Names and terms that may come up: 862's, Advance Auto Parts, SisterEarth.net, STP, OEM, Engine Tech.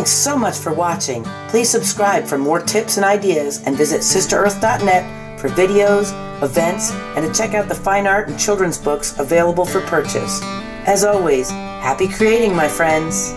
Thanks so much for watching. Please subscribe for more tips and ideas and visit SisterEarth.net for videos, events, and to check out the fine art and children's books available for purchase. As always, happy creating, my friends!